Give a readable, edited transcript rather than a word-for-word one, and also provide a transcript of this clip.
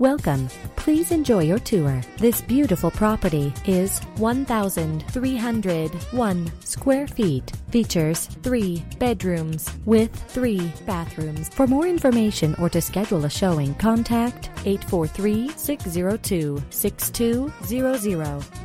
Welcome. Please enjoy your tour. This beautiful property is 1,301 square feet. Features 3 bedrooms with 3 bathrooms. For more information or to schedule a showing, contact 843-602-6200.